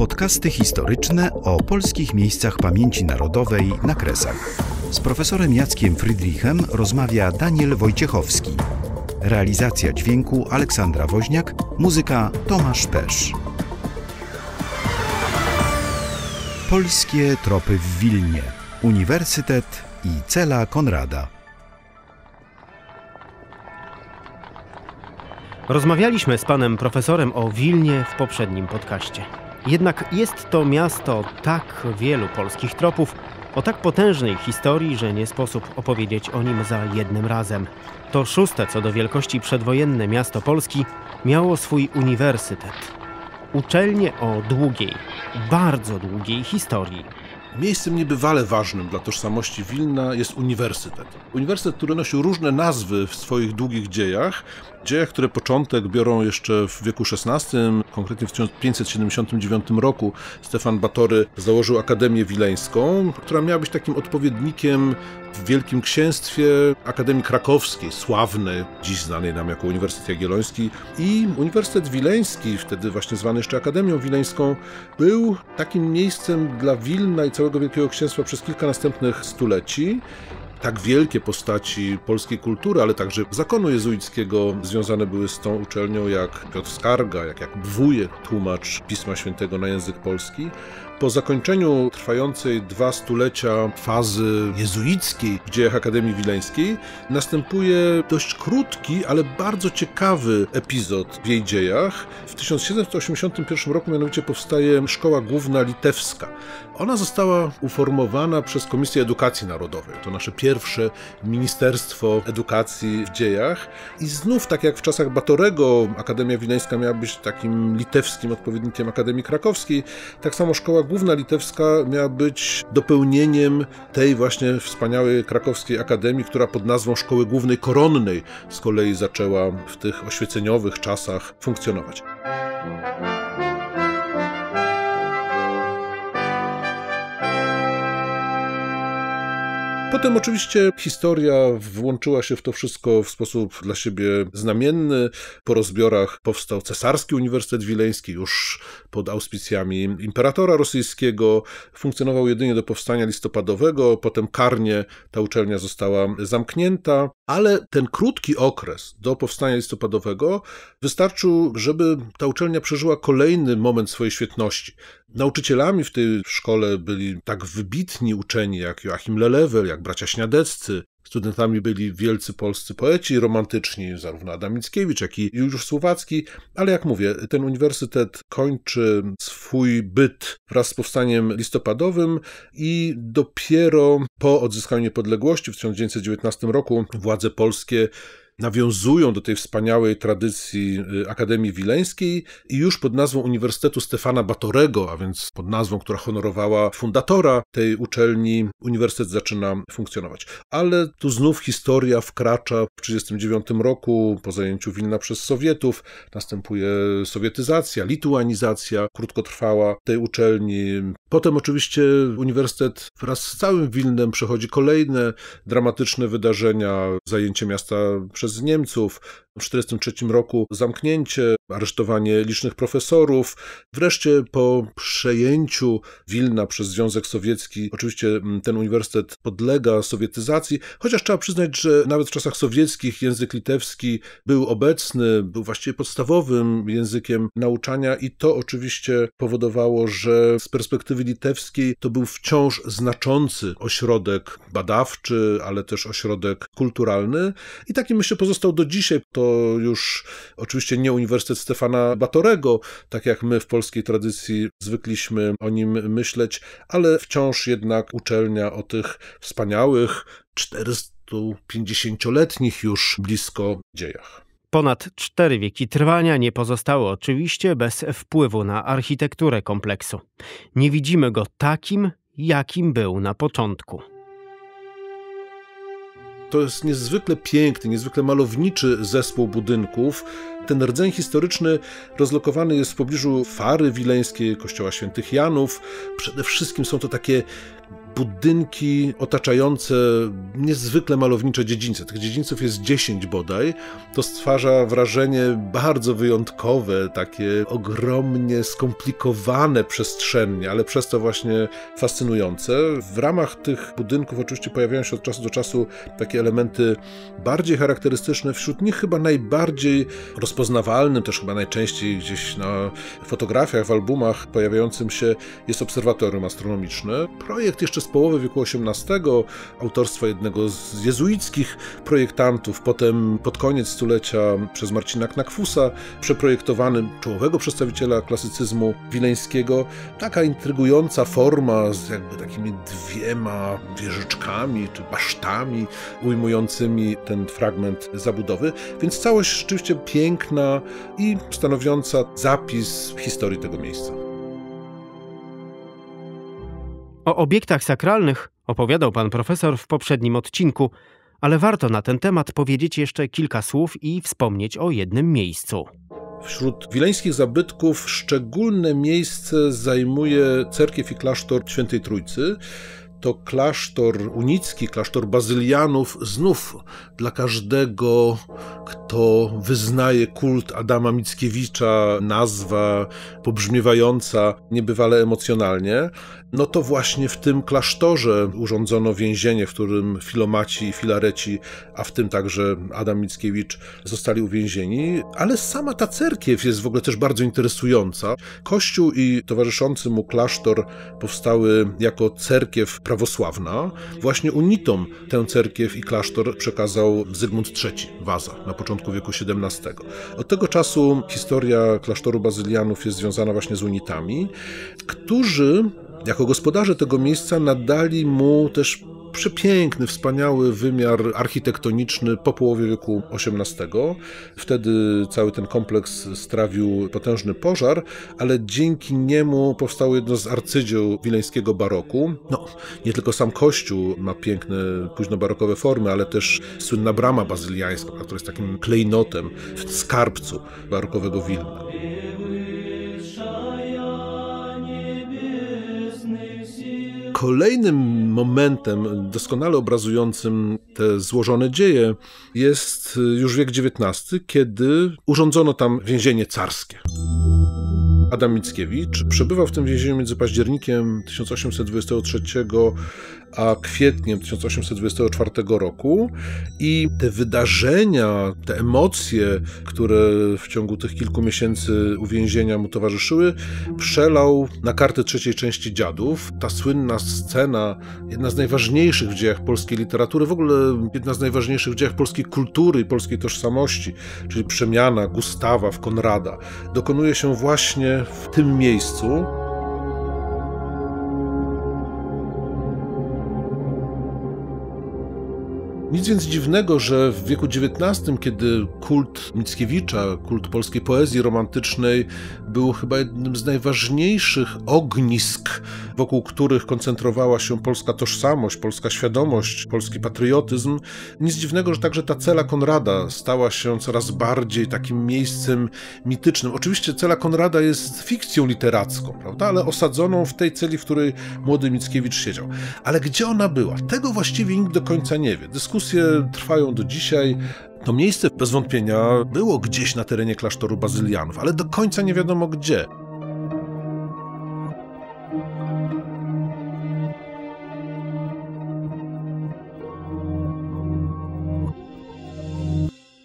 Podcasty historyczne o polskich miejscach pamięci narodowej na Kresach. Z profesorem Jackiem Friedrichem rozmawia Daniel Wojciechowski. Realizacja dźwięku Aleksandra Woźniak, muzyka Tomasz Pesz. Polskie tropy w Wilnie. Uniwersytet i cela Konrada. Rozmawialiśmy z panem profesorem o Wilnie w poprzednim podcaście. Jednak jest to miasto tak wielu polskich tropów, o tak potężnej historii, że nie sposób opowiedzieć o nim za jednym razem. To szóste co do wielkości przedwojenne miasto Polski miało swój uniwersytet. Uczelnię o długiej, bardzo długiej historii. Miejscem niebywale ważnym dla tożsamości Wilna jest uniwersytet. Uniwersytet, który nosił różne nazwy w swoich długich dziejach. Dziejach, które początek biorą jeszcze w wieku XVI, konkretnie w 1579 roku Stefan Batory założył Akademię Wileńską, która miała być takim odpowiednikiem w Wielkim Księstwie Akademii Krakowskiej, sławnej, dziś znanej nam jako Uniwersytet Jagielloński. I Uniwersytet Wileński, wtedy właśnie zwany jeszcze Akademią Wileńską, był takim miejscem dla Wilna i całego Wielkiego Księstwa przez kilka następnych stuleci. Tak wielkie postaci polskiej kultury, ale także zakonu jezuickiego związane były z tą uczelnią jak Piotr Skarga, jak Wujek, tłumacz Pisma Świętego na język polski. Po zakończeniu trwającej 2 stulecia fazy jezuickiej w dziejach Akademii Wileńskiej następuje dość krótki, ale bardzo ciekawy epizod w jej dziejach. W 1781 roku mianowicie powstaje Szkoła Główna Litewska. Ona została uformowana przez Komisję Edukacji Narodowej. To nasze pierwsze Ministerstwo Edukacji w dziejach. I znów, tak jak w czasach Batorego, Akademia Wileńska miała być takim litewskim odpowiednikiem Akademii Krakowskiej, tak samo Szkoła Główna Litewska miała być dopełnieniem tej właśnie wspaniałej krakowskiej akademii, która pod nazwą Szkoły Głównej Koronnej z kolei zaczęła w tych oświeceniowych czasach funkcjonować. Potem oczywiście historia włączyła się w to wszystko w sposób dla siebie znamienny. Po rozbiorach powstał Cesarski Uniwersytet Wileński, już pod auspicjami imperatora rosyjskiego. Funkcjonował jedynie do powstania listopadowego, potem karnie ta uczelnia została zamknięta. Ale ten krótki okres do powstania listopadowego wystarczył, żeby ta uczelnia przeżyła kolejny moment swojej świetności. Nauczycielami w tej szkole byli tak wybitni uczeni jak Joachim Lelewel, jak bracia Śniadeccy. Studentami byli wielcy polscy poeci romantyczni, zarówno Adam Mickiewicz, jak i Juliusz Słowacki, ale jak mówię, ten uniwersytet kończy swój byt wraz z powstaniem listopadowym i dopiero po odzyskaniu niepodległości w 1919 roku władze polskie nawiązują do tej wspaniałej tradycji Akademii Wileńskiej i już pod nazwą Uniwersytetu Stefana Batorego, a więc pod nazwą, która honorowała fundatora tej uczelni, uniwersytet zaczyna funkcjonować. Ale tu znów historia wkracza w 1939 roku, po zajęciu Wilna przez Sowietów, następuje sowietyzacja, lituanizacja krótkotrwała tej uczelni. Potem oczywiście uniwersytet wraz z całym Wilnem przechodzi kolejne dramatyczne wydarzenia, zajęcie miasta przez Niemców, w 1943 roku zamknięcie, aresztowanie licznych profesorów. Wreszcie po przejęciu Wilna przez Związek Sowiecki oczywiście ten uniwersytet podlega sowietyzacji, chociaż trzeba przyznać, że nawet w czasach sowieckich język litewski był obecny, był właściwie podstawowym językiem nauczania i to oczywiście powodowało, że z perspektywy litewskiej to był wciąż znaczący ośrodek badawczy, ale też ośrodek kulturalny i takim myślę pozostał do dzisiaj. To już oczywiście nie Uniwersytet Stefana Batorego, tak jak my w polskiej tradycji zwykliśmy o nim myśleć, ale wciąż jednak uczelnia o tych wspaniałych 450-letnich już blisko dziejach. Ponad 4 wieki trwania nie pozostało oczywiście bez wpływu na architekturę kompleksu. Nie widzimy go takim, jakim był na początku. To jest niezwykle piękny, niezwykle malowniczy zespół budynków. Ten rdzeń historyczny rozlokowany jest w pobliżu Fary Wileńskiej, Kościoła Świętych Janów. Przede wszystkim są to takie budynki otaczające niezwykle malownicze dziedzińce. Tych dziedzińców jest 10 bodaj. To stwarza wrażenie bardzo wyjątkowe, takie ogromnie skomplikowane przestrzennie, ale przez to właśnie fascynujące. W ramach tych budynków oczywiście pojawiają się od czasu do czasu takie elementy bardziej charakterystyczne. Wśród nich chyba najbardziej rozpoznawalnym, też chyba najczęściej gdzieś na fotografiach, w albumach pojawiającym się jest obserwatorium astronomiczne. Projekt jeszcze z połowy wieku XVIII, autorstwa jednego z jezuickich projektantów, potem pod koniec stulecia przez Marcina Knakfusa, przeprojektowany, czołowego przedstawiciela klasycyzmu wileńskiego. Taka intrygująca forma z jakby takimi dwiema wieżyczkami czy basztami ujmującymi ten fragment zabudowy. Więc całość rzeczywiście piękna i stanowiąca zapis historii tego miejsca. O obiektach sakralnych opowiadał pan profesor w poprzednim odcinku, ale warto na ten temat powiedzieć jeszcze kilka słów i wspomnieć o jednym miejscu. Wśród wileńskich zabytków szczególne miejsce zajmuje cerkiew i klasztor Świętej Trójcy. To klasztor unicki, klasztor bazylianów, znów dla każdego, kto wyznaje kult Adama Mickiewicza, nazwa pobrzmiewająca niebywale emocjonalnie. No to właśnie w tym klasztorze urządzono więzienie, w którym filomaci i filareci, a w tym także Adam Mickiewicz, zostali uwięzieni. Ale sama ta cerkiew jest w ogóle też bardzo interesująca. Kościół i towarzyszący mu klasztor powstały jako cerkiew prawosławna. Właśnie unitom tę cerkiew i klasztor przekazał Zygmunt III Waza na początku wieku XVII. Od tego czasu historia klasztoru bazylianów jest związana właśnie z unitami, którzy jako gospodarze tego miejsca nadali mu też przepiękny, wspaniały wymiar architektoniczny po połowie wieku XVIII. Wtedy cały ten kompleks strawił potężny pożar, ale dzięki niemu powstało jedno z arcydzieł wileńskiego baroku. No, nie tylko sam kościół ma piękne, późnobarokowe formy, ale też słynna brama bazyliańska, która jest takim klejnotem w skarbcu barokowego Wilna. Kolejnym momentem doskonale obrazującym te złożone dzieje jest już wiek XIX, kiedy urządzono tam więzienie carskie. Adam Mickiewicz przebywał w tym więzieniu między październikiem 1823 a kwietniem 1824 roku i te wydarzenia, te emocje, które w ciągu tych kilku miesięcy uwięzienia mu towarzyszyły, przelał na kartę trzeciej części Dziadów. Ta słynna scena, jedna z najważniejszych w dziejach polskiej literatury, w ogóle jedna z najważniejszych w dziejach polskiej kultury i polskiej tożsamości, czyli przemiana Gustawa w Konrada, dokonuje się właśnie w tym miejscu. Nic więc dziwnego, że w wieku XIX, kiedy kult Mickiewicza, kult polskiej poezji romantycznej był chyba jednym z najważniejszych ognisk, wokół których koncentrowała się polska tożsamość, polska świadomość, polski patriotyzm, nic dziwnego, że także ta cela Konrada stała się coraz bardziej takim miejscem mitycznym. Oczywiście cela Konrada jest fikcją literacką, prawda? Ale osadzoną w tej celi, w której młody Mickiewicz siedział. Ale gdzie ona była? Tego właściwie nikt do końca nie wie. Dyskusje trwają do dzisiaj. To miejsce bez wątpienia było gdzieś na terenie klasztoru bazylianów, ale do końca nie wiadomo gdzie.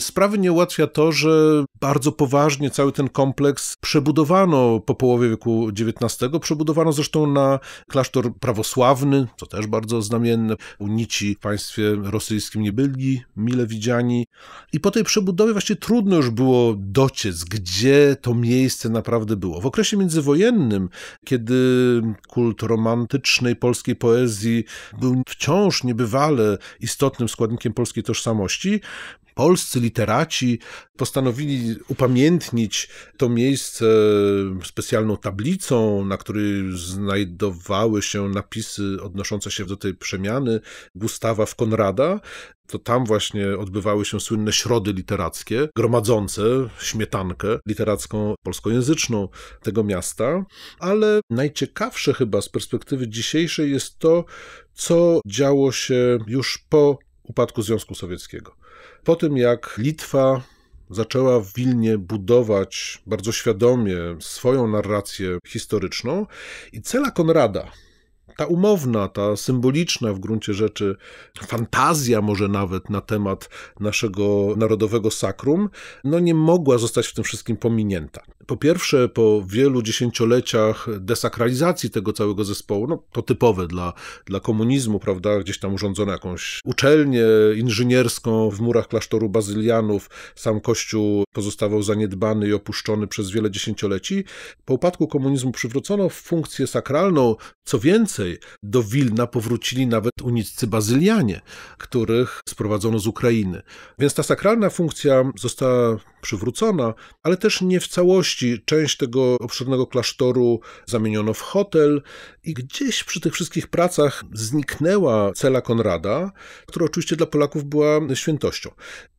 Sprawy nie ułatwia to, że bardzo poważnie cały ten kompleks przebudowano po połowie wieku XIX. Przebudowano zresztą na klasztor prawosławny, co też bardzo znamienne. Unici w państwie rosyjskim nie byli mile widziani. I po tej przebudowie właśnie trudno już było dociec, gdzie to miejsce naprawdę było. W okresie międzywojennym, kiedy kult romantycznej polskiej poezji był wciąż niebywale istotnym składnikiem polskiej tożsamości, polscy literaci postanowili upamiętnić to miejsce specjalną tablicą, na której znajdowały się napisy odnoszące się do tej przemiany Gustawa w Konrada. To tam właśnie odbywały się słynne środy literackie, gromadzące śmietankę literacką polskojęzyczną tego miasta. Ale najciekawsze chyba z perspektywy dzisiejszej jest to, co działo się już po upadku Związku Sowieckiego. Po tym, jak Litwa zaczęła w Wilnie budować bardzo świadomie swoją narrację historyczną i cela Konrada, ta umowna, ta symboliczna w gruncie rzeczy fantazja może nawet na temat naszego narodowego sakrum, nie mogła zostać w tym wszystkim pominięta. Po pierwsze, po wielu dziesięcioleciach desakralizacji tego całego zespołu, to typowe dla komunizmu, prawda, gdzieś tam urządzono jakąś uczelnię inżynierską w murach klasztoru bazylianów, sam kościół pozostawał zaniedbany i opuszczony przez wiele dziesięcioleci. Po upadku komunizmu przywrócono funkcję sakralną, co więcej, do Wilna powrócili nawet uniccy bazylianie, których sprowadzono z Ukrainy. Więc ta sakralna funkcja została przywrócona, ale też nie w całości. Część tego obszernego klasztoru zamieniono w hotel i gdzieś przy tych wszystkich pracach zniknęła cela Konrada, która oczywiście dla Polaków była świętością.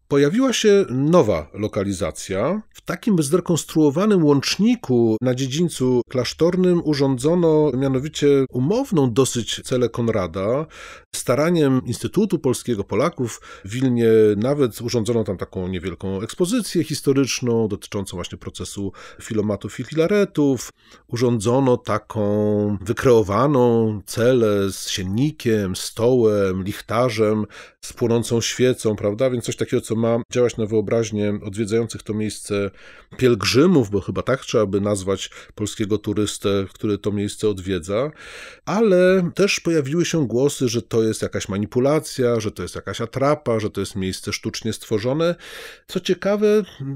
Pojawiła się nowa lokalizacja. W takim zrekonstruowanym łączniku na dziedzińcu klasztornym urządzono mianowicie umowną dosyć celę Konrada. Staraniem Instytutu Polskiego Polaków w Wilnie nawet urządzono tam taką niewielką ekspozycję historyczną dotyczącą właśnie procesu filomatów i filaretów. Urządzono taką wykreowaną celę z siennikiem, stołem, lichtarzem, z płonącą świecą, prawda? Więc coś takiego, co ma działać na wyobraźnię odwiedzających to miejsce pielgrzymów, bo chyba tak trzeba by nazwać polskiego turystę, który to miejsce odwiedza. Ale też pojawiły się głosy, że to jest jakaś manipulacja, że to jest jakaś atrapa, że to jest miejsce sztucznie stworzone. Co ciekawe,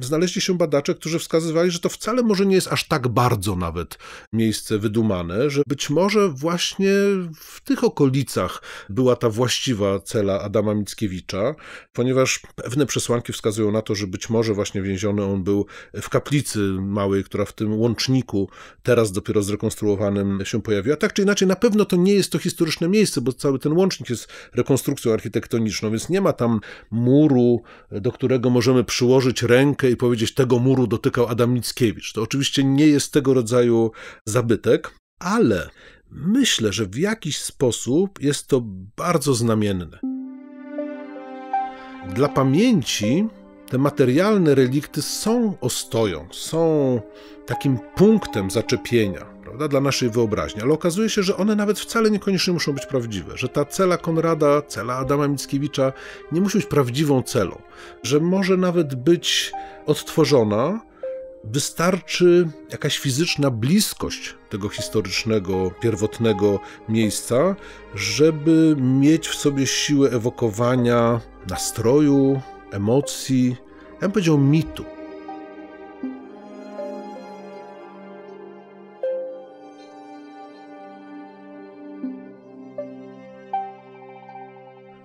znaleźli się badacze, którzy wskazywali, że to wcale może nie jest aż tak bardzo nawet miejsce wydumane, że być może właśnie w tych okolicach była ta właściwa cela Adama Mickiewicza, ponieważ pewne przesłanki wskazują na to, że być może właśnie więziony on był w kaplicy małej, która w tym łączniku teraz dopiero zrekonstruowanym się pojawiła. Tak czy inaczej, na pewno to nie jest to historyczne miejsce, bo cały ten łącznik jest rekonstrukcją architektoniczną, więc nie ma tam muru, do którego możemy przyłożyć rękę i powiedzieć, tego muru dotykał Adam Mickiewicz. To oczywiście nie jest tego rodzaju zabytek, ale myślę, że w jakiś sposób jest to bardzo znamienne. Dla pamięci te materialne relikty są ostoją, są takim punktem zaczepienia, prawda, dla naszej wyobraźni, ale okazuje się, że one nawet wcale niekoniecznie muszą być prawdziwe, że ta cela Konrada, cela Adama Mickiewicza nie musi być prawdziwą celą, że może nawet być odtworzona, wystarczy jakaś fizyczna bliskość tego historycznego, pierwotnego miejsca, żeby mieć w sobie siłę ewokowania nastroju, emocji, ja bym powiedział mitu.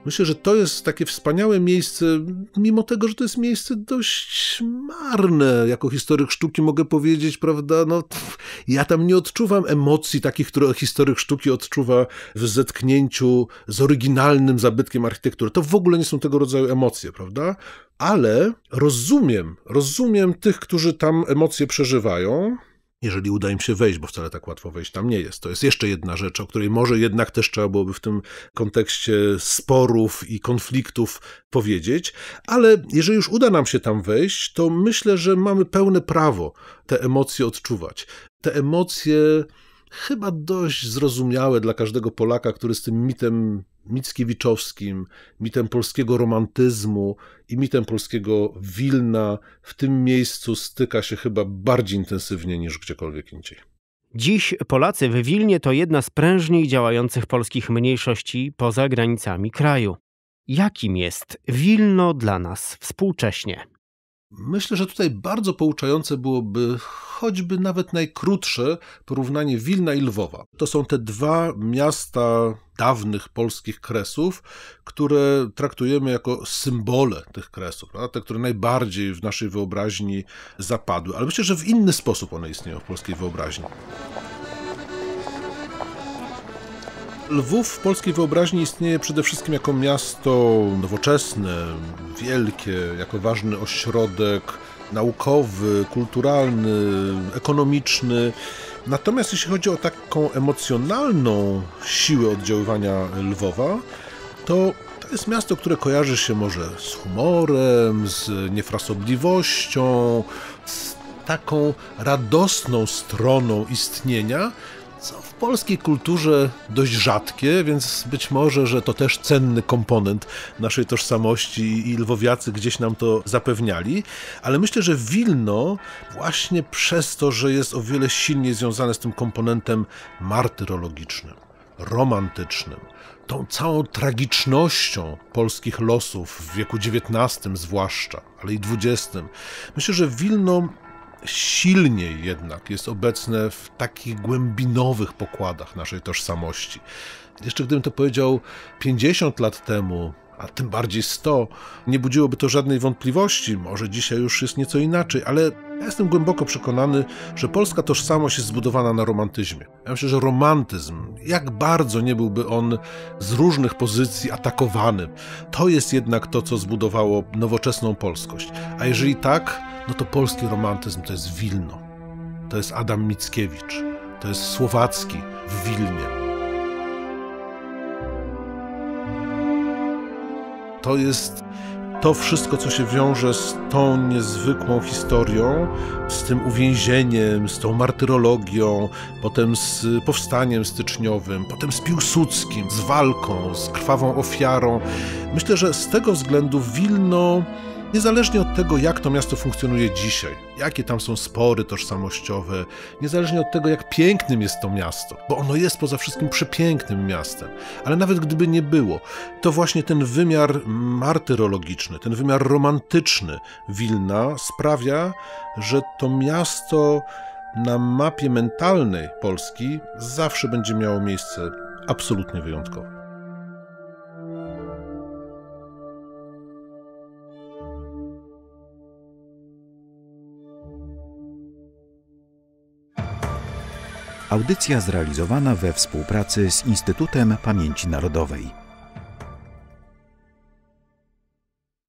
Myślę, że to jest takie wspaniałe miejsce, mimo tego, że to jest miejsce dość marne. Jako historyk sztuki mogę powiedzieć, prawda, ja tam nie odczuwam emocji takich, które historyk sztuki odczuwa w zetknięciu z oryginalnym zabytkiem architektury. To w ogóle nie są tego rodzaju emocje, prawda? Ale rozumiem tych, którzy tam emocje przeżywają, jeżeli uda im się wejść, bo wcale tak łatwo wejść tam nie jest. To jest jeszcze jedna rzecz, o której może jednak też trzeba byłoby w tym kontekście sporów i konfliktów powiedzieć, ale jeżeli już uda nam się tam wejść, to myślę, że mamy pełne prawo te emocje odczuwać. Te emocje chyba dość zrozumiałe dla każdego Polaka, który z tym mitem mickiewiczowskim, mitem polskiego romantyzmu i mitem polskiego Wilna w tym miejscu styka się chyba bardziej intensywnie niż gdziekolwiek indziej. Dziś Polacy w Wilnie to jedna z prężniej działających polskich mniejszości poza granicami kraju. Jakim jest Wilno dla nas współcześnie? Myślę, że tutaj bardzo pouczające byłoby choćby nawet najkrótsze porównanie Wilna i Lwowa. To są te dwa miasta dawnych polskich kresów, które traktujemy jako symbole tych kresów, te, które najbardziej w naszej wyobraźni zapadły, ale myślę, że w inny sposób one istnieją w polskiej wyobraźni. Lwów w polskiej wyobraźni istnieje przede wszystkim jako miasto nowoczesne, wielkie, jako ważny ośrodek naukowy, kulturalny, ekonomiczny. Natomiast jeśli chodzi o taką emocjonalną siłę oddziaływania Lwowa, to jest miasto, które kojarzy się może z humorem, z niefrasobliwością, z taką radosną stroną istnienia, co w polskiej kulturze dość rzadkie, więc być może, że to też cenny komponent naszej tożsamości i lwowiacy gdzieś nam to zapewniali, ale myślę, że Wilno właśnie przez to, że jest o wiele silniej związane z tym komponentem martyrologicznym, romantycznym, tą całą tragicznością polskich losów w wieku XIX zwłaszcza, ale i XX. Myślę, że Wilno silniej jednak jest obecne w takich głębinowych pokładach naszej tożsamości. Jeszcze gdybym to powiedział 50 lat temu, a tym bardziej 100, nie budziłoby to żadnej wątpliwości. Może dzisiaj już jest nieco inaczej, ale ja jestem głęboko przekonany, że polska tożsamość jest zbudowana na romantyzmie. Ja myślę, że romantyzm, jak bardzo nie byłby on z różnych pozycji atakowany, to jest jednak to, co zbudowało nowoczesną polskość. A jeżeli tak, no to polski romantyzm to jest Wilno, to jest Adam Mickiewicz, to jest Słowacki w Wilnie. To jest to wszystko, co się wiąże z tą niezwykłą historią, z tym uwięzieniem, z tą martyrologią, potem z powstaniem styczniowym, potem z Piłsudskim, z walką, z krwawą ofiarą. Myślę, że z tego względu Wilno, niezależnie od tego, jak to miasto funkcjonuje dzisiaj, jakie tam są spory tożsamościowe, niezależnie od tego, jak pięknym jest to miasto, bo ono jest poza wszystkim przepięknym miastem, ale nawet gdyby nie było, to właśnie ten wymiar martyrologiczny, ten wymiar romantyczny Wilna sprawia, że to miasto na mapie mentalnej Polski zawsze będzie miało miejsce absolutnie wyjątkowe. Audycja zrealizowana we współpracy z Instytutem Pamięci Narodowej.